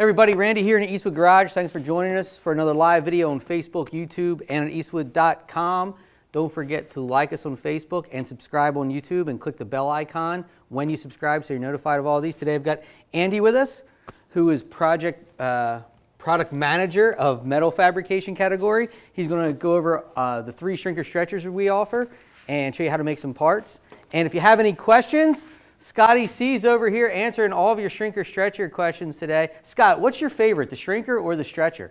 Hey everybody, Randy here in the Eastwood Garage. Thanks for joining us for another live video on Facebook, YouTube, and at eastwood.com. Don't forget to like us on Facebook and subscribe on YouTube and click the bell icon when you subscribe so you're notified of all these. Today I've got Andy with us, who is product manager of metal fabrication category. He's going to go over the three shrinker stretchers we offer and show you how to make some parts. And if you have any questions, Scotty C's over here answering all of your shrinker stretcher questions today. Scott, what's your favorite, the shrinker or the stretcher?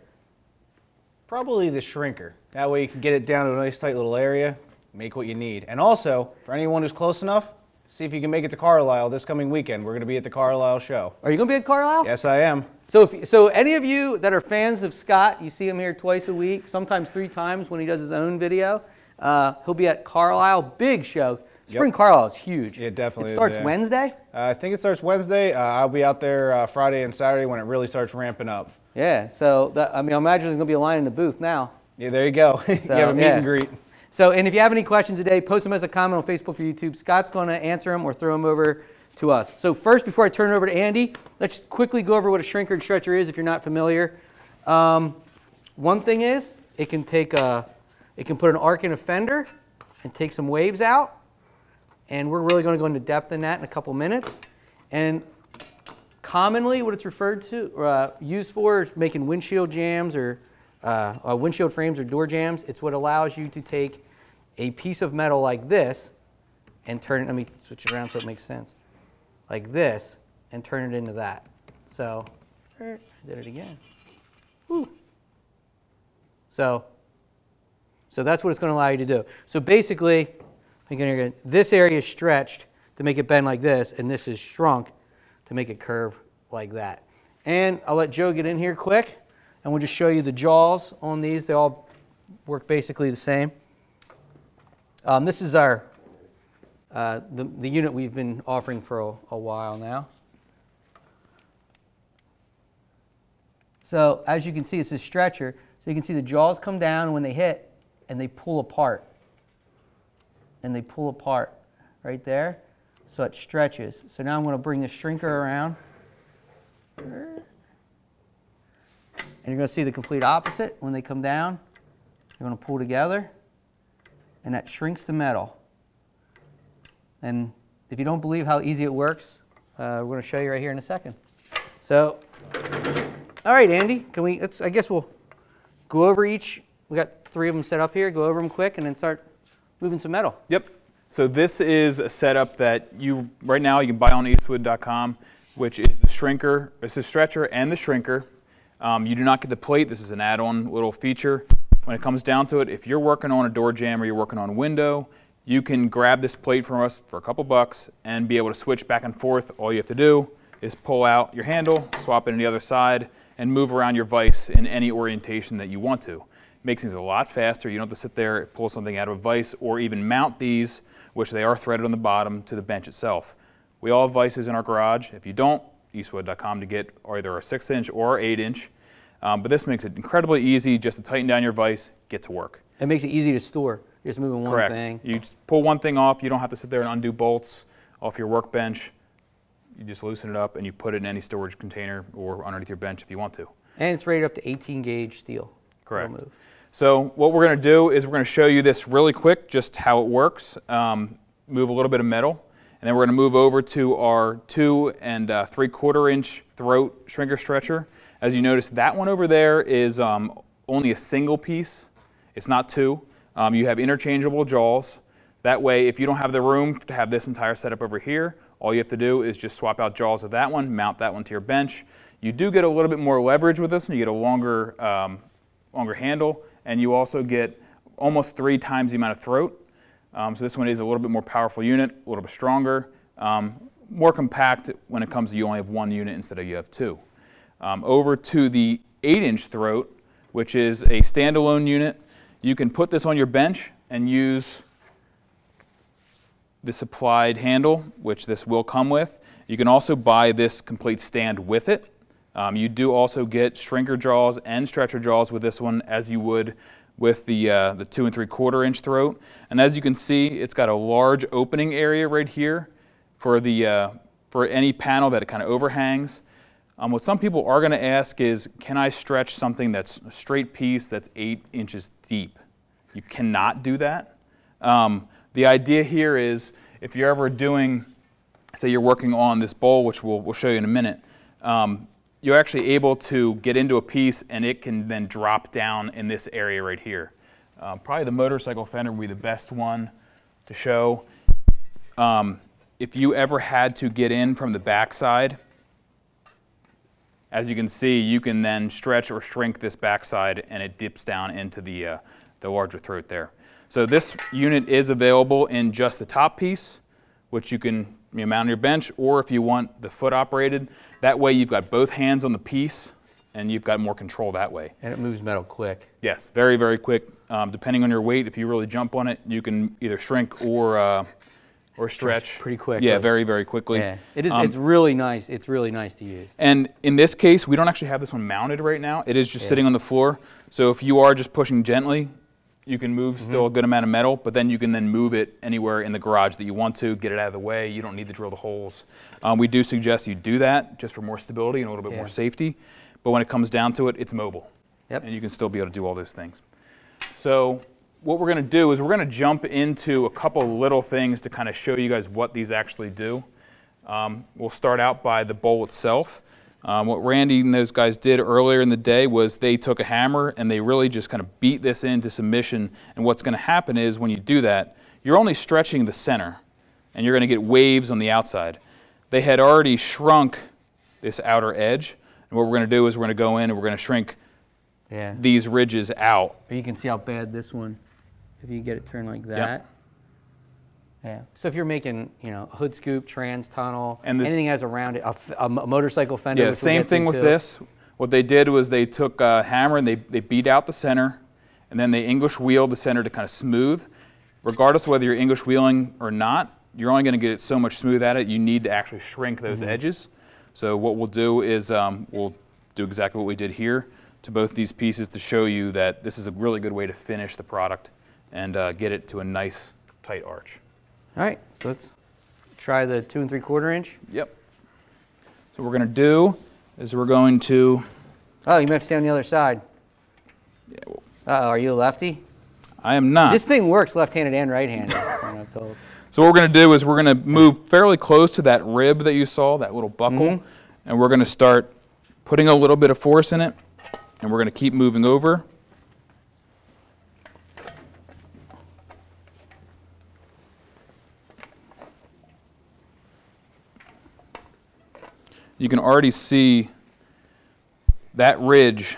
Probably the shrinker. That way you can get it down to a nice tight little area, make what you need. And also, for anyone who's close enough, see if you can make it to Carlisle this coming weekend. We're going to be at the Carlisle show. Are you going to be at Carlisle? Yes, I am. So any of you that are fans of Scott, you see him here twice a week, sometimes three times when he does his own video. He'll be at Carlisle, big show. Spring Carlisle is huge. It definitely is. It starts Wednesday? I think it starts Wednesday. I'll be out there Friday and Saturday when it really starts ramping up. Yeah, so I imagine there's going to be a line in the booth now. Yeah, there you go. So, you have a meet and greet. So, and if you have any questions today, post them as a comment on Facebook or YouTube. Scott's going to answer them or throw them over to us. So first, before I turn it over to Andy, let's just quickly go over what a shrinker and stretcher is if you're not familiar. One thing is it can put an arc in a fender and take some waves out. And we're really going to go into depth in that in a couple minutes. And commonly what it's referred to, used for is making windshield jams or windshield frames or door jams. It's what allows you to take a piece of metal like this and turn it, let me switch it around so it makes sense, like this and turn it into that. So, I did it again. Woo. So that's what it's going to allow you to do. So basically, this area is stretched to make it bend like this, and this is shrunk to make it curve like that. And I'll let Joe get in here quick, and we'll just show you the jaws on these. They all work basically the same. This is our the unit we've been offering for a while now. So as you can see, it's a stretcher. So you can see the jaws come down, and when they hit, and they pull apart. And they pull apart right there, so it stretches. So now I'm going to bring the shrinker around. And you're going to see the complete opposite. When they come down, you're going to pull together, and that shrinks the metal. And if you don't believe how easy it works, we're going to show you right here in a second. So, all right, Andy, I guess we'll go over each. We got three of them set up here. Go over them quick and then start moving some metal. Yep. So this is a setup that right now you can buy on eastwood.com, which is the shrinker. It's the stretcher and the shrinker. You do not get the plate. This is an add-on little feature. When it comes down to it, if you're working on a door jamb or you're working on a window, you can grab this plate from us for a couple bucks and be able to switch back and forth. All you have to do is pull out your handle, swap it to the other side, and move around your vise in any orientation that you want to. Makes things a lot faster. You don't have to sit there and pull something out of a vise or even mount these, which they are threaded on the bottom to the bench itself. We all have vices in our garage. If you don't, eastwood.com to get either our 6-inch or our 8-inch. But this makes it incredibly easy just to tighten down your vise, get to work. It makes it easy to store. You're just moving one thing. You just pull one thing off. You don't have to sit there and undo bolts off your workbench. You just loosen it up and you put it in any storage container or underneath your bench if you want to. And it's rated up to 18 gauge steel. Correct. So what we're going to do is we're going to show you this really quick, just how it works. Move a little bit of metal, and then we're going to move over to our 2 and 3/4 inch throat shrinker stretcher. As you notice, that one over there is only a single piece. It's not two. You have interchangeable jaws. That way, if you don't have the room to have this entire setup over here, all you have to do is just swap out jaws of that one, mount that one to your bench. You do get a little bit more leverage with this, and you get a longer handle, and you also get almost 3 times the amount of throat. So this one is a little bit more powerful unit, a little bit stronger, more compact when it comes to you only have one unit instead of you have two. Over to the 8-inch throat, which is a standalone unit. You can put this on your bench and use the supplied handle, which this will come with. You can also buy this complete stand with it. You do also get shrinker jaws and stretcher jaws with this one as you would with the 2 and 3/4 inch throat. And as you can see, it's got a large opening area right here for any panel that it kind of overhangs. What some people are going to ask is, can I stretch something that's a straight piece that's 8 inches deep? You cannot do that. The idea here is, if you're ever doing, say you're working on this bowl, which we'll show you in a minute, you're actually able to get into a piece and it can then drop down in this area right here. Probably the motorcycle fender would be the best one to show. If you ever had to get in from the backside, as you can see, you can then stretch or shrink this backside and it dips down into the larger throat there. So this unit is available in just the top piece, which you can mount on your bench, or if you want the foot operated. That way you've got both hands on the piece and you've got more control that way. And it moves metal quick. Yes, very, very quick. Depending on your weight, if you really jump on it, you can either shrink or stretch pretty quick. Yeah, very, very quickly. Yeah. It is, it's really nice. It's really nice to use. And in this case, we don't actually have this one mounted right now. It is just sitting on the floor. So if you are just pushing gently, you can move still a good amount of metal, but then you can then move it anywhere in the garage that you want to, get it out of the way. You don't need to drill the holes. We do suggest you do that just for more stability and a little bit more safety. But when it comes down to it, it's mobile. Yep. And you can still be able to do all those things. So what we're going to do is we're going to jump into a couple little things to kind of show you guys what these actually do. We'll start out by the bowl itself. What Randy and those guys did earlier in the day was they took a hammer and they really just kind of beat this into submission. And what's going to happen is when you do that, you're only stretching the center and you're going to get waves on the outside. They had already shrunk this outer edge. And what we're going to do is we're going to go in and we're going to shrink these ridges out. But you can see how bad this one. If you get it turned like that. Yep. Yeah. So if you're making, you know, a hood scoop, trans tunnel, and anything that has around it, a motorcycle fender. Yeah, same thing with this. What they did was they took a hammer and they beat out the center, and then they English wheeled the center to kind of smooth. Regardless of whether you're English wheeling or not, you're only going to get it so much smooth at it, you need to actually shrink those edges. So what we'll do is we'll do exactly what we did here to both these pieces to show you that this is a really good way to finish the product and get it to a nice tight arch. All right, so let's try the 2 3/4 inch. Yep. So what we're going to do is we're going to... Oh, you might have to stay on the other side. Yeah. Well, are you a lefty? I am not. This thing works left-handed and right-handed. I'm told. So what we're going to do is we're going to move fairly close to that rib that you saw, that little buckle, and we're going to start putting a little bit of force in it, and we're going to keep moving over. You can already see that ridge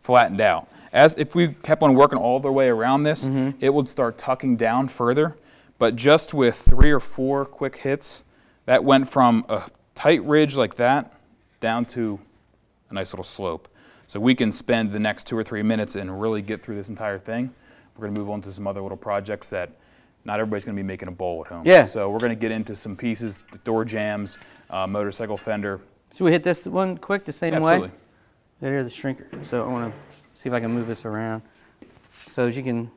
flattened out. As if we kept on working all the way around this, it would start tucking down further. But just with 3 or 4 quick hits, that went from a tight ridge like that down to a nice little slope. So we can spend the next 2 or 3 minutes and really get through this entire thing. We're going to move on to some other little projects that not everybody's going to be making a bowl at home. Yeah. So we're going to get into some pieces, the door jams, motorcycle fender. Should we hit this one quick the same way? Absolutely. There's the shrinker. So I want to see if I can move this around. So as you can,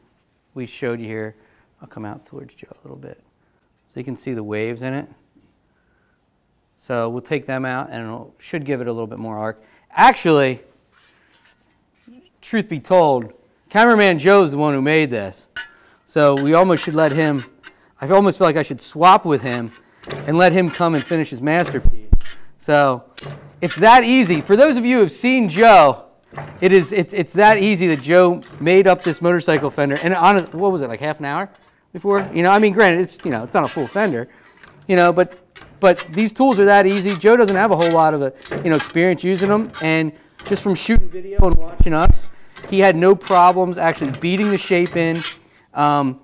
we showed you here. I'll come out towards Joe a little bit. So you can see the waves in it. So we'll take them out and it should give it a little bit more arc. Actually, truth be told, cameraman Joe's the one who made this. So we almost should let him, I almost feel like I should swap with him and let him come and finish his masterpiece. So it's that easy. For those of you who have seen Joe, it's that easy that Joe made up this motorcycle fender. And honestly, what was it, like half an hour before? You know, I mean, granted, it's, you know, it's not a full fender, you know, but these tools are that easy. Joe doesn't have a whole lot of experience using them, and just from shooting video and watching us, he had no problems actually beating the shape in.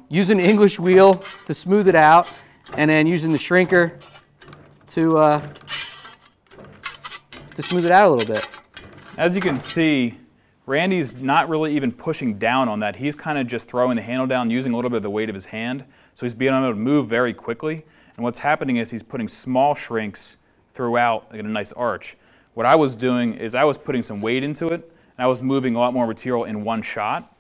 Using an English wheel to smooth it out, and then using the shrinker to smooth it out a little bit. As you can see, Randy's not really even pushing down on that. He's kind of just throwing the handle down, using a little bit of the weight of his hand. So he's being able to move very quickly. And what's happening is he's putting small shrinks throughout in a nice arch. What I was doing is I was putting some weight into it, and I was moving a lot more material in one shot.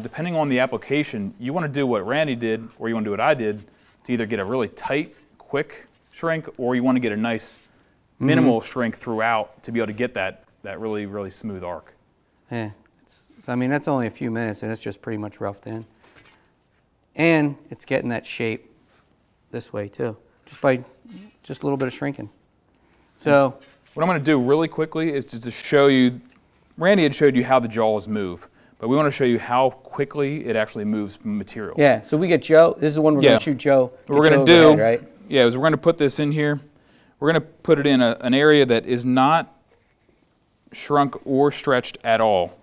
Depending on the application, you want to do what Randy did or you want to do what I did to either get a really tight, quick shrink or you want to get a nice minimal shrink throughout to be able to get that really, really smooth arc. Yeah. So, I mean, that's only a few minutes, and it's just pretty much roughed in. And it's getting that shape this way, too, just by just a little bit of shrinking. So what I'm going to do really quickly is to show you, Randy had showed you how the jaws move, but we want to show you how quickly it actually moves material. Yeah, so we get Joe. This is the one we're going to shoot Joe. What we're going to do, right? Yeah, is we're going to put this in here. We're going to put it in an area that is not shrunk or stretched at all.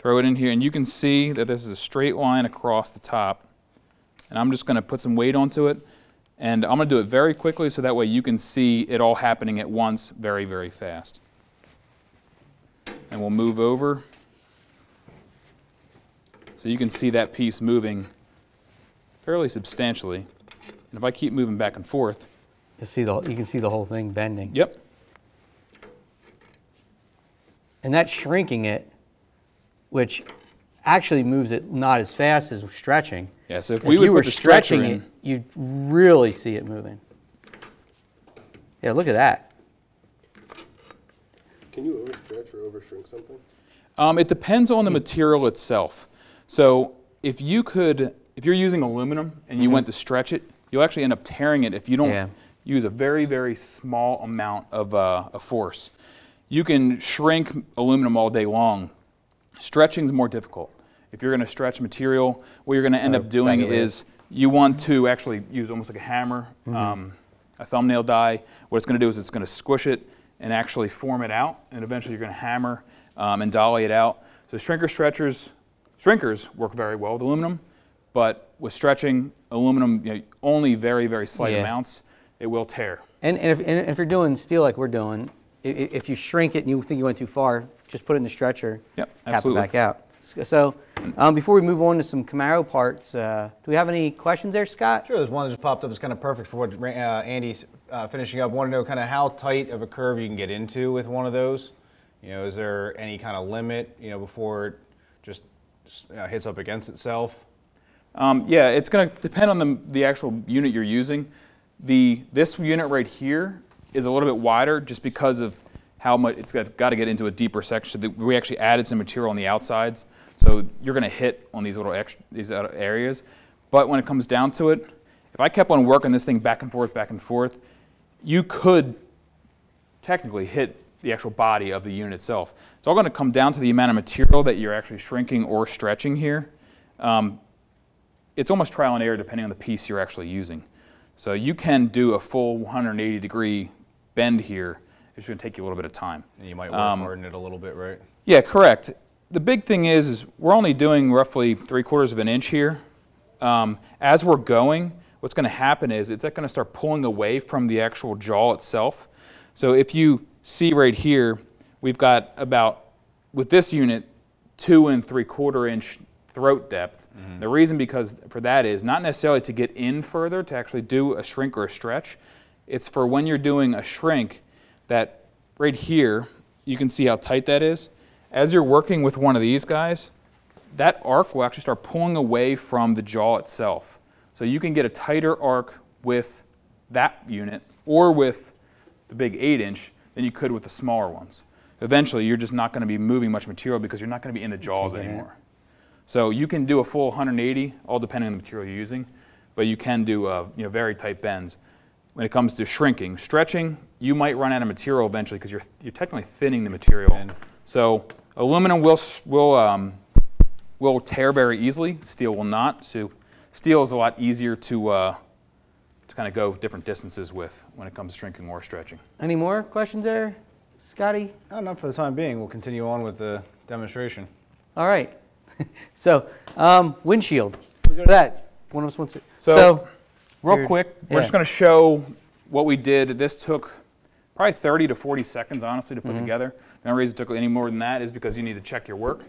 Throw it in here, and you can see that this is a straight line across the top. And I'm just going to put some weight onto it, and I'm going to do it very quickly so that way you can see it all happening at once very, very fast. And we'll move over so you can see that piece moving fairly substantially. And if I keep moving back and forth, you can see the whole thing bending. Yep. And that's shrinking it, which actually moves it not as fast as stretching. Yeah, so if you were stretching it, you'd really see it moving. Yeah, look at that. Can you overstretch or overshrink something? It depends on the material itself. So if you're using aluminum and you went to stretch it, you'll actually end up tearing it if you don't use a very, very small amount of force. You can shrink aluminum all day long. Stretching is more difficult. If you're going to stretch material, what you're going to end up doing is you want to actually use almost like a hammer, a thumbnail die. What it's going to do is it's going to squish it and actually form it out, and eventually you're going to hammer and dolly it out. So shrinkers work very well with aluminum, but with stretching, aluminum, you know, only very, very slight amounts, it will tear. And if you're doing steel like we're doing, if you shrink it and you think you went too far, just put it in the stretcher, cap it back out. So before we move on to some Camaro parts, do we have any questions there, Scott? Sure, there's one that just popped up. It's kind of perfect for what Andy's finishing up. Want to know kind of how tight of a curve you can get into with one of those. You know, is there any kind of limit, you know, before it just hits up against itself? Yeah, it's going to depend on the actual unit you're using. This unit right here is a little bit wider just because of how much it's got to get into a deeper section. So we actually added some material on the outsides, so you're going to hit on these little extra, these areas. But when it comes down to it, if I kept on working this thing back and forth, you could technically hit the actual body of the unit itself. It's all going to come down to the amount of material that you're actually shrinking or stretching here. It's almost trial and error depending on the piece you're actually using. So you can do a full 180-degree bend here. It's going to take you a little bit of time. And you might work harden it a little bit, right? Yeah, correct. The big thing is we're only doing roughly 3/4 of an inch here. As we're going, what's going to happen is it's going to start pulling away from the actual jaw itself. So if you see right here, we've got about, with this unit, 2 3/4 inch throat depth. The reason for that is not necessarily to get in further to actually do a shrink or a stretch. It's for when you're doing a shrink, that right here, you can see how tight that is. As you're working with one of these guys, that arc will actually start pulling away from the jaw itself. So you can get a tighter arc with that unit or with the big 8-inch than you could with the smaller ones. Eventually, you're just not going to be moving much material because you're not going to be in the jaws anymore. So you can do a full 180, all depending on the material you're using, but you can do you know, very tight bends. When it comes to shrinking, stretching, you might run out of material eventually because you're technically thinning the material. So aluminum will tear very easily. Steel will not. So steel is a lot easier to kind of go different distances with when it comes to shrinking or stretching. Any more questions there, Scotty? No, not for the time being. We'll continue on with the demonstration. All right. So windshield. We go to that. One of us wants it. So real quick, we're just going to show what we did. This took probably 30 to 40 seconds, honestly, to put together. The only reason it took any more than that is because you need to check your work.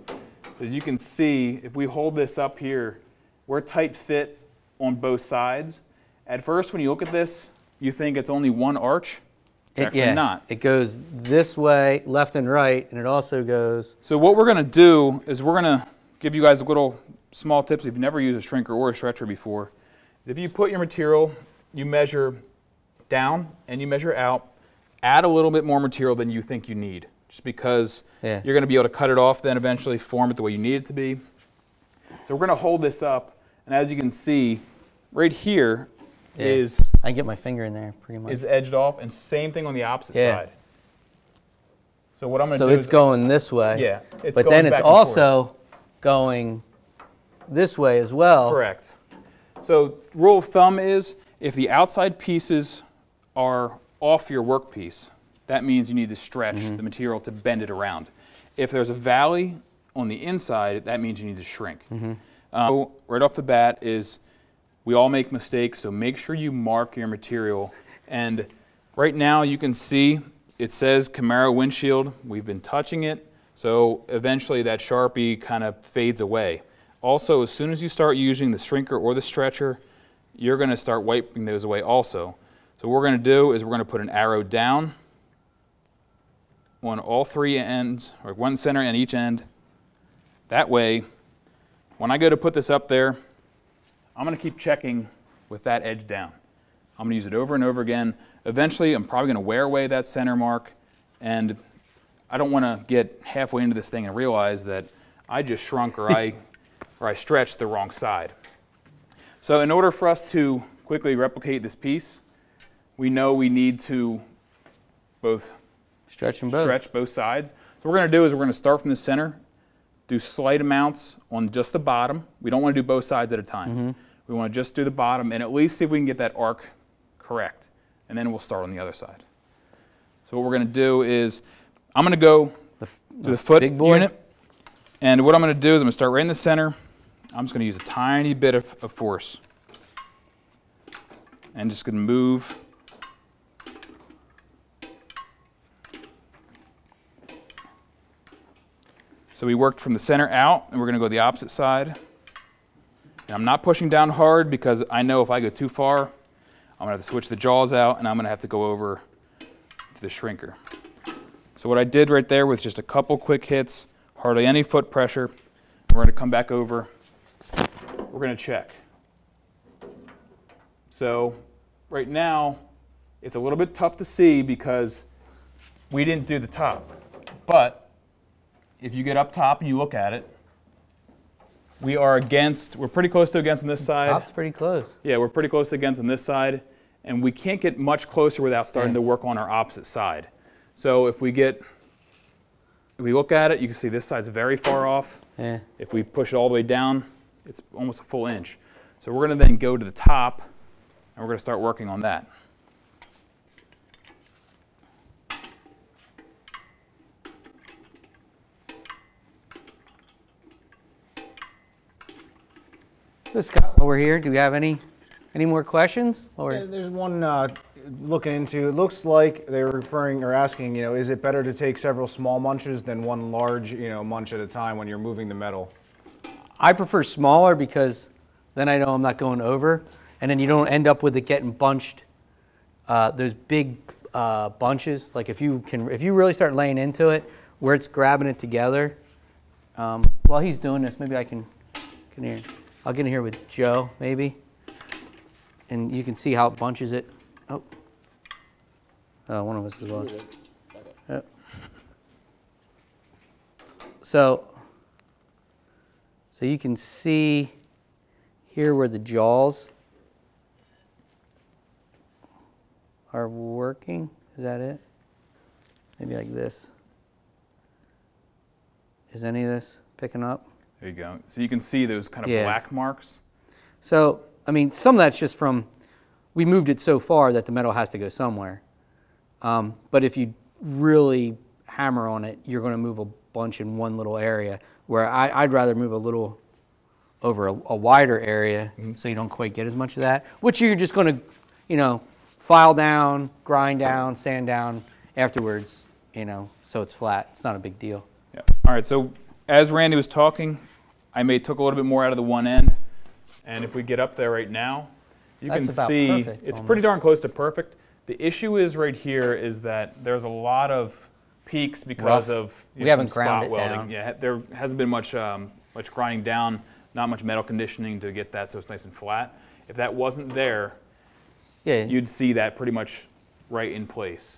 As you can see, if we hold this up here, we're tight fit on both sides. At first, when you look at this, you think it's only one arch. It's actually not. It goes this way, left and right, and it also goes. So what we're going to do is we're going to give you guys a little small tips. If you've never used a shrinker or a stretcher before, if you put your material, you measure down and you measure out, add a little bit more material than you think you need, just because you're going to be able to cut it off, then eventually form it the way you need it to be. So we're going to hold this up, and as you can see, right here is... I can get my finger in there, pretty much. ...is edged off, and same thing on the opposite side. So what I'm going to do is... So it's going this way. Yeah. It's but then it's also going this way as well. Correct. So rule of thumb is, if the outside pieces are off your workpiece, that means you need to stretch the material to bend it around. If there's a valley on the inside, that means you need to shrink. So right off the bat is, we all make mistakes, so make sure you mark your material. And right now you can see it says Camaro windshield. We've been touching it, so eventually that Sharpie kind of fades away. Also, as soon as you start using the shrinker or the stretcher, you're going to start wiping those away also. So what we're going to do is we're going to put an arrow down on all three ends, or one center and each end. That way, when I go to put this up there, I'm going to keep checking with that edge down. I'm going to use it over and over again. Eventually, I'm probably going to wear away that center mark, and I don't want to get halfway into this thing and realize that I just shrunk or I stretched the wrong side. So in order for us to quickly replicate this piece, we know we need to both stretch both sides. So what we're going to do is we're going to start from the center, do slight amounts on just the bottom. We don't want to do both sides at a time. We want to just do the bottom and at least see if we can get that arc correct. And then we'll start on the other side. So what we're going to do is I'm going to go to the foot unit. And what I'm going to do is I'm going to start right in the center. I'm just going to use a tiny bit of force. And just going to move. So we worked from the center out, and we're going to go the opposite side. And I'm not pushing down hard because I know if I go too far, I'm going to have to switch the jaws out, and I'm going to have to go over to the shrinker. So what I did right there was just a couple quick hits, hardly any foot pressure. We're going to come back over. We're going to check. So right now, it's a little bit tough to see because we didn't do the top. But if you get up top and you look at it, we are against, we're pretty close to against on this side. Top's pretty close. Yeah, we're pretty close to against on this side. And we can't get much closer without starting to work on our opposite side. So if we get... If we look at it, you can see this side's very far off. If we push it all the way down, it's almost a full inch. So we're going to then go to the top, and we're going to start working on that. So Scott, while we're here, do we have any more questions? Or? Yeah, there's one looking into, it looks like they're referring or asking, you know, is it better to take several small munches than one large, you know, munch at a time when you're moving the metal? I prefer smaller because then I know I'm not going over, and then you don't end up with it getting bunched. Those big bunches, like if you really start laying into it, where it's grabbing it together. While he's doing this, maybe I can get in here. I'll get in here with Joe, maybe, and you can see how it bunches it. Oh. Oh, one of us is lost. Yep. So you can see here where the jaws are working. Is that it? Maybe like this. Is any of this picking up? There you go. So you can see those kind of black marks. So, I mean, some of that's just from... We moved it so far that the metal has to go somewhere. But if you really hammer on it, you're going to move a bunch in one little area, where I'd rather move a little over a wider area so you don't quite get as much of that, which you're just going to, you know, file down, grind down, sand down afterwards, you know, so it's flat. It's not a big deal. Yeah. All right. So as Randy was talking, I took a little bit more out of the one end. And if we get up there right now, you can see it's pretty darn close to perfect. The issue is right here is that there's a lot of peaks because of some spot welding. Yeah, there hasn't been much grinding down, not much metal conditioning to get that so it's nice and flat. If that wasn't there, you'd see that pretty much right in place.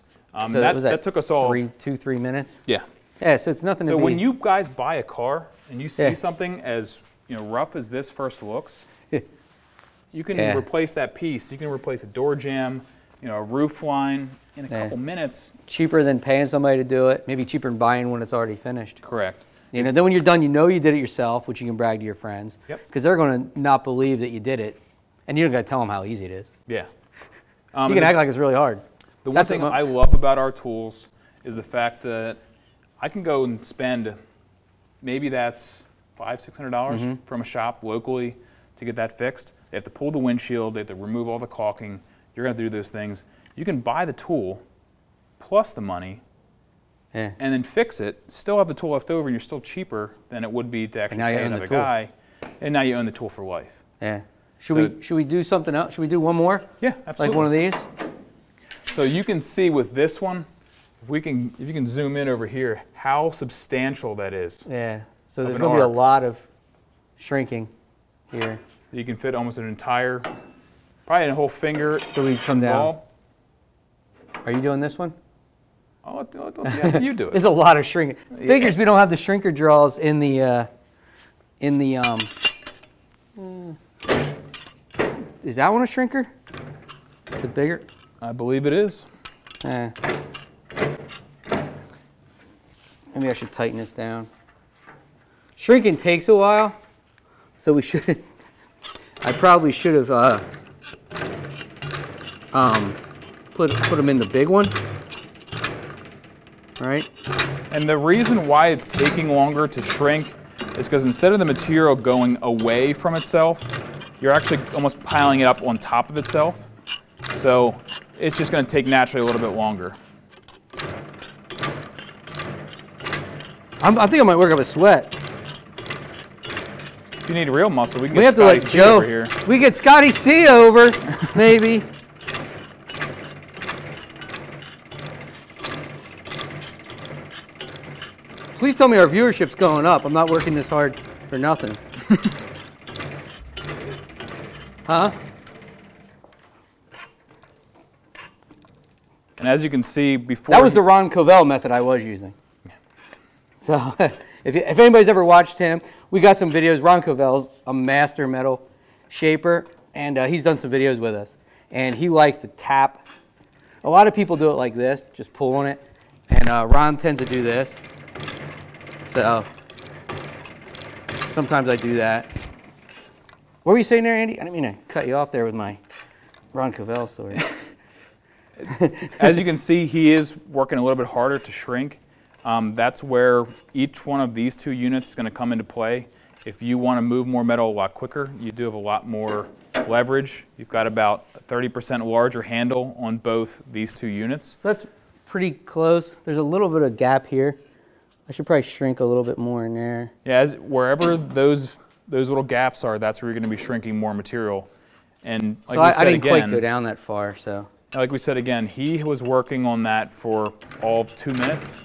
So that took us all two, three minutes. Yeah. Yeah. So it's nothing. So when you guys buy a car and you see something as rough as this first looks, you can replace that piece. You can replace a door jamb, a roof line in a couple minutes. Cheaper than paying somebody to do it. Maybe cheaper than buying when it's already finished. Correct. Then when you're done, you did it yourself, which you can brag to your friends. Yep. Because they're going to not believe that you did it, and you don't got to tell them how easy it is. Yeah. You can act like it's really hard. The one thing I love about our tools is the fact that I can go and spend maybe that's $500–600 from a shop locally to get that fixed. They have to pull the windshield. They have to remove all the caulking. You're going to do those things. You can buy the tool plus the money and then fix it, still have the tool left over, and you're still cheaper than it would be to actually pay another guy. And now you own the tool for life. Yeah. Should we do something else? Should we do one more? Yeah, absolutely. Like one of these? So you can see with this one, if you can zoom in over here, how substantial that is. Yeah. So there's going to be a lot of shrinking here. You can fit almost an entire, probably a whole finger. So we come down. Are you doing this one? Oh, yeah, you do it. There's a lot of shrinking. Yeah. Figures we don't have the shrinker draws in the Is that one a shrinker? Is it bigger? I believe it is. Maybe I should tighten this down. Shrinking takes a while, so we should. I probably should have put them in the big one, right? And the reason why it's taking longer to shrink is because instead of the material going away from itself, you're actually almost piling it up on top of itself. So it's just going to take naturally a little bit longer. I think I might work up a sweat. If you need real muscle, we can get Scotty C over here. We get Scotty C over, maybe. Please tell me our viewership's going up. I'm not working this hard for nothing. Huh? And as you can see before... That was the Ron Covell method I was using. So if anybody's ever watched him, we got some videos. Ron Covell's a master metal shaper, and he's done some videos with us. And he likes to tap. A lot of people do it like this, just pull on it. And Ron tends to do this. So sometimes I do that. What were you saying there, Andy? I didn't mean to cut you off there with my Ron Covell story. As you can see, he is working a little bit harder to shrink. That's where each one of these two units is going to come into play. If you want to move more metal a lot quicker, you do have a lot more leverage. You've got about a 30% larger handle on both these two units. So that's pretty close. There's a little bit of gap here. I should probably shrink a little bit more in there. Yeah, wherever those little gaps are, that's where you're going to be shrinking more material. And like so I didn't quite go down that far, so... Like we said again, he was working on that for all of 2 minutes.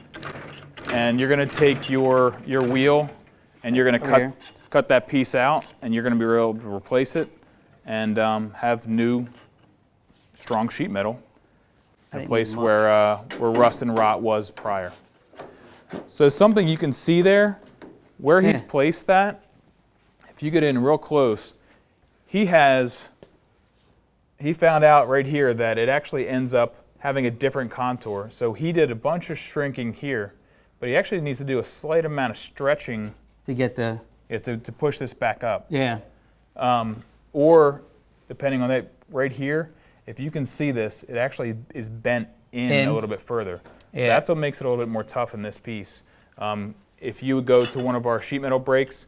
And you're going to take your wheel and you're going to cut that piece out, and you're going to be able to replace it and have new, strong sheet metal in a place where rust and rot was prior. So something you can see there, where he's placed that, if you get in real close, he found out right here that it actually ends up having a different contour. So he did a bunch of shrinking here, but he actually needs to do a slight amount of stretching to get the to push this back up. Yeah. Or depending on that right here, if you can see this, it actually is bent in a little bit further. Yeah. That's what makes it a little bit more tough in this piece. If you would go to one of our sheet metal breaks,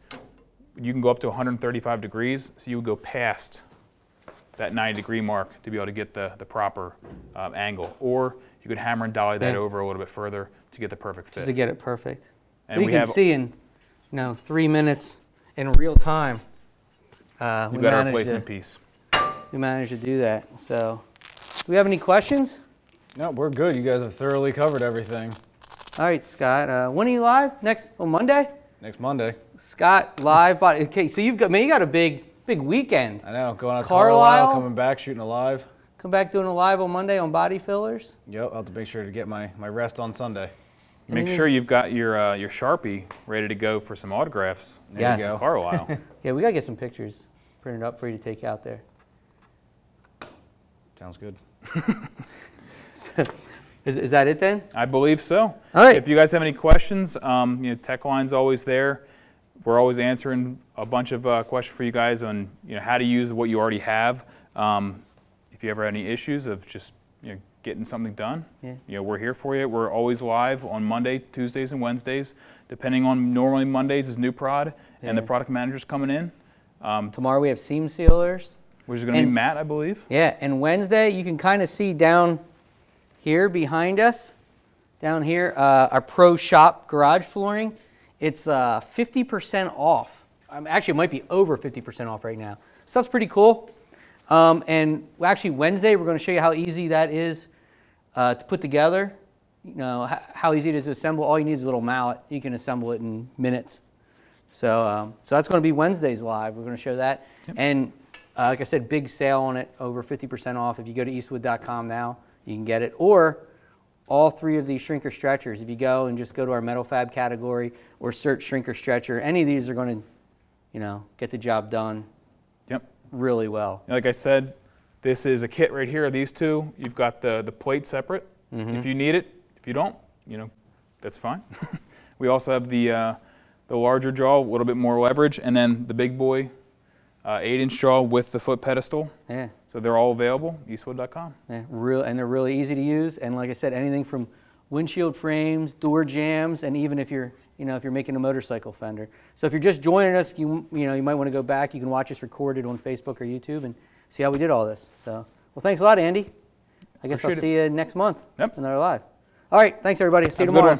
you can go up to 135 degrees, so you would go past that 90-degree mark to be able to get the proper angle. Or you could hammer and dolly that over a little bit further to get the perfect fit. Just to get it perfect. And we can see in 3 minutes in real time. You've got a replacement piece. We managed to do that. So do we have any questions? No, we're good. You guys have thoroughly covered everything. All right, Scott. When are you live? Monday? Next Monday. Scott, live. Okay, so you've got, man, you got a big weekend. I know, going to Carlisle, coming back, shooting a live. Come back doing a live on Monday on body fillers. Yep, I'll have to make sure to get my rest on Sunday. Make sure you've got your Sharpie ready to go for some autographs. There you go. Carlisle. Yeah, we got to get some pictures printed up for you to take out there. Sounds good. Is that it then? I believe so. All right. If you guys have any questions, you know, Tech Line's always there. We're always answering a bunch of questions for you guys on how to use what you already have. If you ever have any issues of just getting something done, we're here for you. We're always live on Monday, Tuesdays, and Wednesdays, depending on normally Mondays is new prod and the product manager's coming in. Tomorrow we have seam sealers. Which is going to be Matt, I believe. Yeah, and Wednesday you can kind of see down here behind us, down here, our Pro Shop garage flooring. It's 50% off. Actually, it might be over 50% off right now. Stuff's pretty cool. And actually Wednesday we're going to show you how easy that is to put together, how easy it is to assemble. All you need is a little mallet. You can assemble it in minutes. So, so that's going to be Wednesday's live. We're going to show that. Yep. And like I said, big sale on it, over 50% off. If you go to eastwood.com now, you can get it. Or all three of these shrinker stretchers. If you go and just go to our metal fab category or search shrinker stretcher, any of these are going to, get the job done. Yep. Really well. Like I said, this is a kit right here. These two, you've got the plate separate. Mm-hmm. If you need it, if you don't, that's fine. We also have the larger jaw, a little bit more leverage, and then the big boy 8-inch jaw with the foot pedestal. Yeah. So they're all available, eastwood.com. Yeah, and they're really easy to use. And like I said, anything from windshield frames, door jams, and even if you're, if you're making a motorcycle fender. So if you're just joining us, you might want to go back. You can watch us recorded on Facebook or YouTube and see how we did all this. So, well, thanks a lot, Andy. I guess I'll see you next month. Yep. Another live. All right, thanks everybody. See you tomorrow.